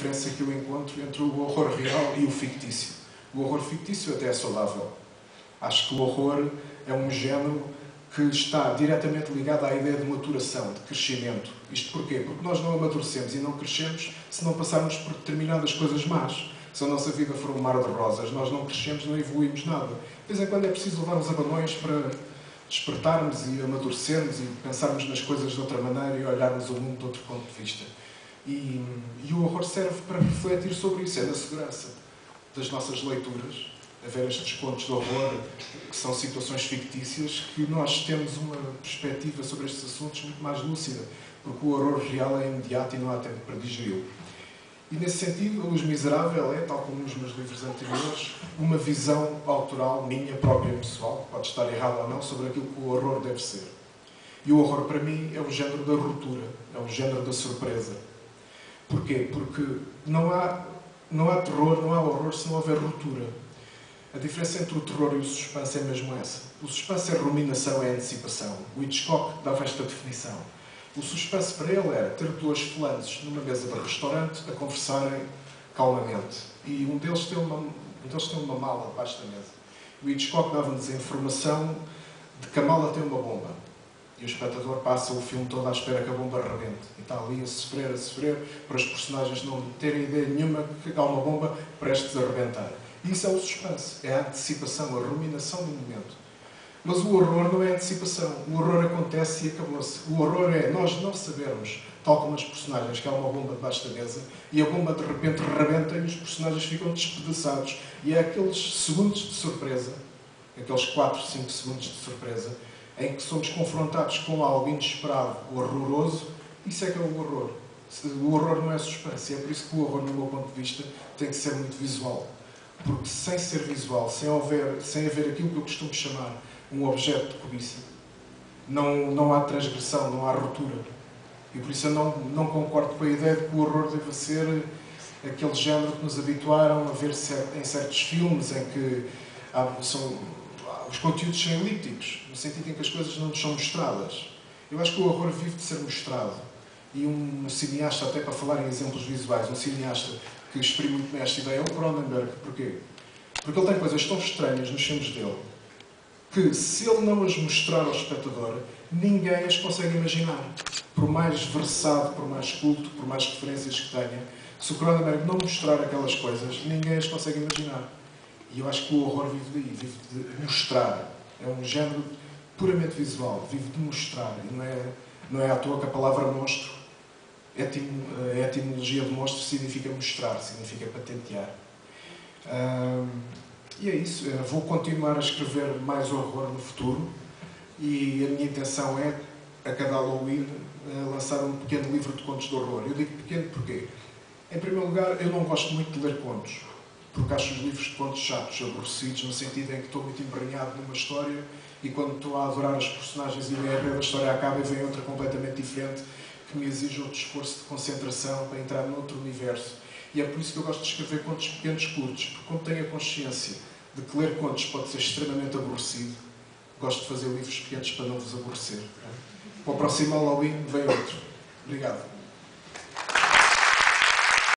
diferença que eu encontro entre o horror real e o fictício. O horror fictício até é saudável. Acho que o horror é um género que está diretamente ligado à ideia de maturação, de crescimento. Isto porquê? Porque nós não amadurecemos e não crescemos se não passarmos por determinadas coisas más. Se a nossa vida for um mar de rosas, nós não crescemos, não evoluímos nada. De vez em quando é preciso levar uns abanões para despertarmos e amadurecermos e pensarmos nas coisas de outra maneira e olharmos o mundo de outro ponto de vista. E o horror serve para refletir sobre isso, é da segurança das nossas leituras, haver estes contos de horror, que são situações fictícias, que nós temos uma perspectiva sobre estes assuntos muito mais lúcida, porque o horror real é imediato e não há tempo para digeri-lo. E, nesse sentido, A Luz Miserável é, tal como nos meus livros anteriores, uma visão autoral, minha própria pessoal, pode estar errada ou não, sobre aquilo que o horror deve ser. E o horror, para mim, é o género da ruptura, é o género da surpresa. Porquê? Porque não há terror, não há horror se não houver ruptura. A diferença entre o terror e o suspense é mesmo essa. O suspense é ruminação, é antecipação. O Hitchcock dava esta definição. O suspense para ele era ter dois flandes numa mesa de restaurante a conversarem calmamente. E um deles tem uma mala debaixo da mesa. O Hitchcock dava-nos a informação de que a mala tem uma bomba. E o espectador passa o filme todo à espera que a bomba rebente. E está ali a sofrer, para os personagens não terem ideia nenhuma que há uma bomba prestes a rebentar. Isso é o suspense, é a antecipação, a ruminação do momento. Mas o horror não é antecipação. O horror acontece e acabou-se. O horror é nós não sabermos, tal como as personagens, que há uma bomba debaixo da mesa e a bomba de repente rebenta e os personagens ficam despedaçados. E é aqueles segundos de surpresa, aqueles 4, 5 segundos de surpresa, em que somos confrontados com algo inesperado, horroroso. Isso é que é o horror. O horror não é suspense. É por isso que o horror, no meu ponto de vista, tem que ser muito visual. Porque sem ser visual, sem haver aquilo que eu costumo chamar um objeto de cobiça, não há transgressão, não há ruptura. E por isso eu não concordo com a ideia de que o horror deve ser aquele género que nos habituaram a ver em certos filmes, em que os conteúdos são elípticos, no sentido em que as coisas não nos são mostradas. Eu acho que o horror vive de ser mostrado. E um cineasta, até para falar em exemplos visuais, um cineasta que exprime muito bem esta ideia é o Cronenberg. Porquê? Porque ele tem coisas tão estranhas nos filmes dele que, se ele não as mostrar ao espectador, ninguém as consegue imaginar. Por mais versado, por mais culto, por mais referências que tenha, se o Cronenberg não mostrar aquelas coisas, ninguém as consegue imaginar. E eu acho que o horror vive daí, vive de mostrar. É um género puramente visual, vive de mostrar. E não é à toa que a palavra monstro, a etimologia de monstro significa mostrar, significa patentear. E é isso. Eu vou continuar a escrever mais horror no futuro e a minha intenção é, a cada Halloween, lançar um pequeno livro de contos de horror. Eu digo pequeno porquê? Em primeiro lugar, eu não gosto muito de ler contos, porque acho os livros de contos chatos, aborrecidos, no sentido em que estou muito embrenhado numa história e quando estou a adorar os personagens e a história acaba e vem outra completamente diferente, que me exige outro esforço de concentração para entrar noutro universo. E é por isso que eu gosto de escrever contos pequenos, curtos, porque como tenho a consciência de que ler contos pode ser extremamente aborrecido, gosto de fazer livros pequenos para não vos aborrecer. Para o próximo Halloween vem outro. Obrigado.